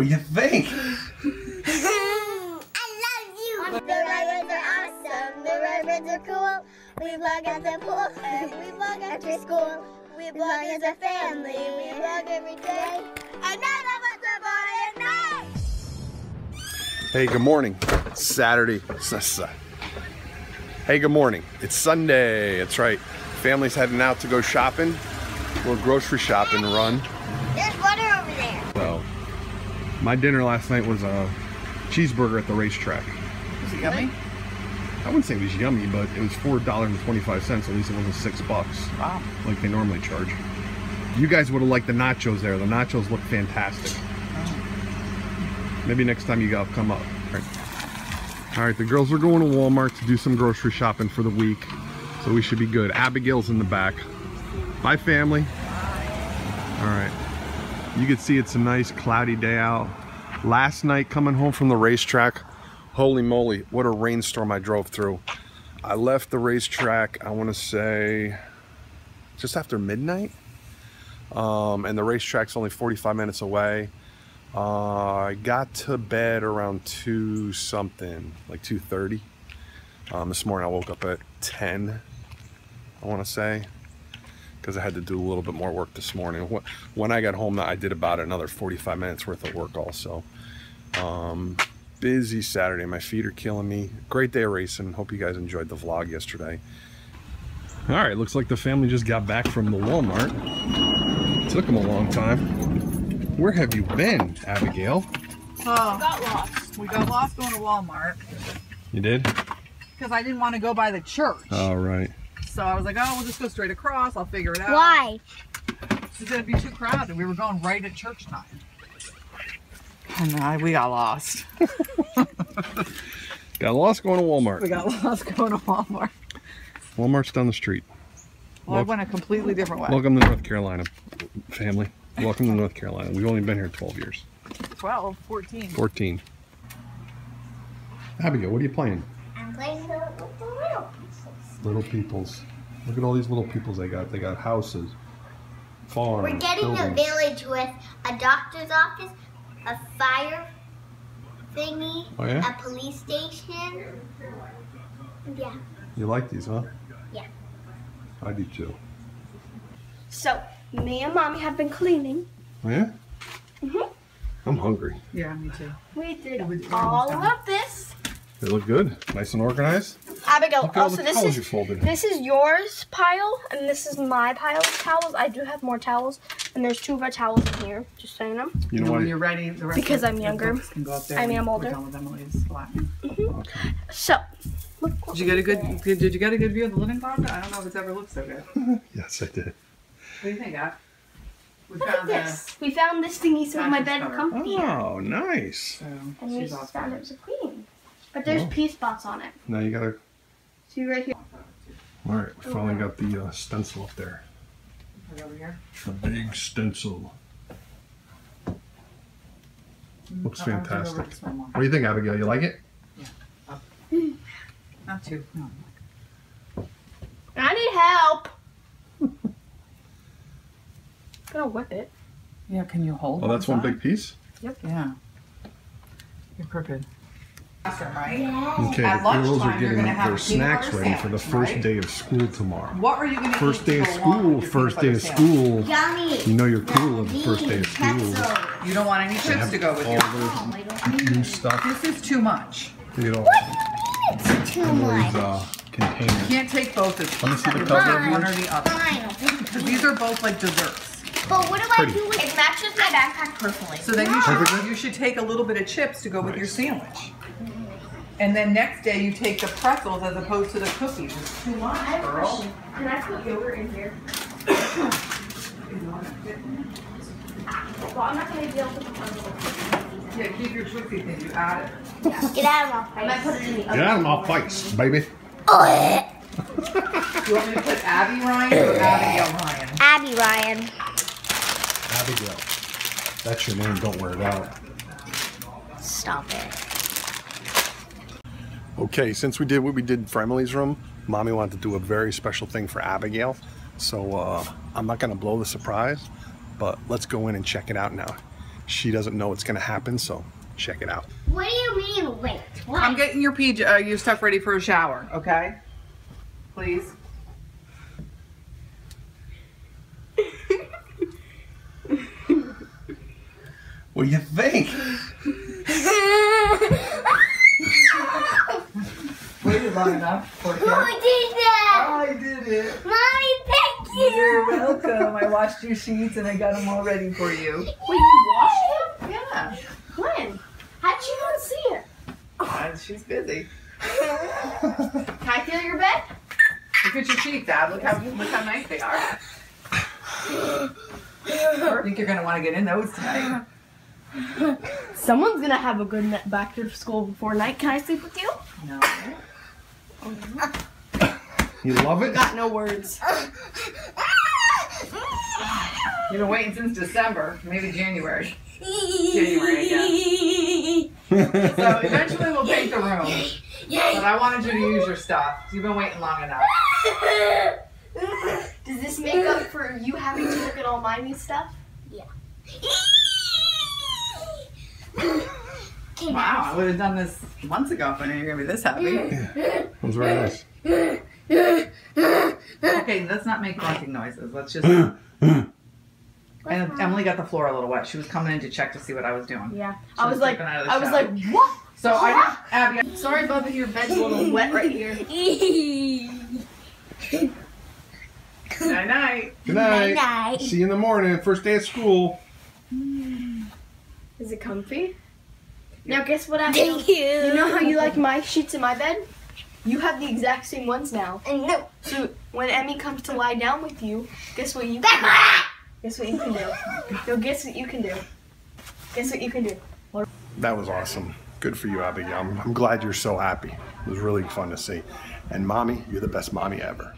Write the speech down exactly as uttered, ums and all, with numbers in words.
What do you think? I love you! The Ryebreads are awesome. The Ryebreads are cool. We vlog at the pool. We vlog after school. We vlog as a family. We vlog every day. And none of us are bored at night! Hey, good morning. It's Saturday. Hey, good morning. It's Sunday. That's right. Family's heading out to go shopping. A little grocery shopping run. There's water over there. Well, my dinner last night was a cheeseburger at the racetrack. Was it yummy? I wouldn't say it was yummy, but it was four dollars and twenty-five cents. At least it wasn't six bucks. Wow. Like they normally charge. You guys would have liked the nachos there. The nachos look fantastic. Oh. Maybe next time you guys come up. All right. All right, the girls are going to Walmart to do some grocery shopping for the week. So we should be good. Abigail's in the back. Bye, family. All right. You can see it's a nice cloudy day out. Last night coming home from the racetrack, holy moly, what a rainstorm I drove through. I left the racetrack, I want to say, just after midnight. Um, and the racetrack's only forty-five minutes away. Uh, I got to bed around two something, like two thirty. Um, this morning I woke up at ten, I want to say, because I had to do a little bit more work this morning. When I got home, I did about another forty-five minutes worth of work also. Um, busy Saturday, my feet are killing me. Great day of racing, hope you guys enjoyed the vlog yesterday. All right, looks like the family just got back from the Walmart. It took them a long time. Where have you been, Abigail? Oh, we got lost. We got lost going to Walmart. You did? Because I didn't want to go by the church. All right. So I was like, oh, we'll just go straight across. I'll figure it out. Why? It's going to be too crowded. We were going right at church time. And uh, we got lost. Got lost going to Walmart. We got lost going to Walmart. Walmart's down the street. Well, Wel I went a completely different way. Welcome to North Carolina, family. Welcome to North Carolina. We've only been here twelve years. twelve? fourteen. fourteen. Abigail, what are you playing? I'm playing the wheel. Little peoples. Look at all these little peoples they got. They got houses, farms. We're getting buildings. A village with a doctor's office, a fire thingy, oh, yeah? A police station. Yeah. You like these, huh? Yeah. I do too. So, me and Mommy have been cleaning. Oh, yeah? Mm-hmm. I'm hungry. Yeah, me too. We did all of this. They look good. Nice and organized. Abigail, also this is this is yours pile, and this is my pile of towels. I do have more towels, and there's two of our towels in here, just so you know. You know when you're ready, the rest because I'm younger. I mean, I'm older. Mm-hmm. Okay. So, look, did you get a good? Did, did you get a good view of the living room? I don't know if it's ever looked so good. Yes, I did. What do you think, Ab? We Look found at this. We found this thingy so my bed cover. comfy. Oh, nice. So, and we just found it was a queen, but there's oh. pea spots on it. Now you gotta. See right here. All right, we finally got the uh, stencil up there. Right over here. The big stencil. Looks fantastic. What do you think, Abigail? You like it? Yeah. Up. Not too. No. I need help. I'm gonna whip it. Yeah. Can you hold? Oh, that's one big piece. Yep. Yeah. You're crooked. Okay, the girls are getting their snacks ready for the first day of school tomorrow. What are you going to do? First day of school, first day of school. Yummy. You know you're cool on the first day of school. You don't want any chips to go with you. New stuff. This is too much. What do you mean it's too much? You can't take both of these. Let me see the cover. One or the other. Because these are both like desserts. But what do Pretty. I do with it? It matches my backpack perfectly. So then you should, you should take a little bit of chips to go nice. with your sandwich. And then next day you take the pretzels as opposed to the cookies. It's too much, girl. Can I put yogurt in here? Well, I'm not going to be able to put pretzels. Yeah, keep your Twixie thing. You add it. Yeah. Get out of my face. Get out of my face, baby. You want me to put Abby Ryan or Abigail Ryan? Abby Ryan. Abigail. That's your name, don't wear it out. Stop it. Okay, since we did what we did for Emily's room, Mommy wanted to do a very special thing for Abigail. So uh, I'm not gonna blow the surprise, but let's go in and check it out now. she doesn't know what's gonna happen, so check it out. What do you mean, wait? What? I'm getting your P J, uh, your stuff ready for a shower, okay? Please. What do you think? Waited long enough. Who did that? I did it. Mommy, thank you. You're welcome. I washed your sheets and I got them all ready for you. Wait, you washed them? Yeah. When? How'd she not see it? Oh, she's busy. Can I feel your bed? Look at your sheets, Dad. Look how look how nice they are. I think you're gonna want to get in those tonight. Someone's gonna have a good night back to school before night. Can I sleep with you? No. You love it? Got no words. You've been waiting since December, maybe January. January again. So eventually we'll paint the room. But I wanted you to use your stuff. You've been waiting long enough. Does this make up for you having to look at all my new stuff? Yeah. Wow, I would have done this months ago if I knew you were going to be this happy. Yeah. That was very nice. Okay, let's not make grunting noises. Let's just... And Emily got the floor a little wet. She was coming in to check to see what I was doing. Yeah. She I was, was like, I was shower. like, what? So I, Abby, I'm sorry, Bubba, your bed's a little wet right here. Good night. Good night. Night. See you in the morning. First day of school. Is it comfy? Now guess what I do? You. you know how you like my sheets in my bed? You have the exact same ones now. And no. So when Emmy comes to lie down with you, guess what you can do? Guess what you can do? No, guess what you can do. Guess what you can do. That was awesome. Good for you, Abigail. I'm, I'm glad you're so happy. It was really fun to see. And Mommy, you're the best mommy ever.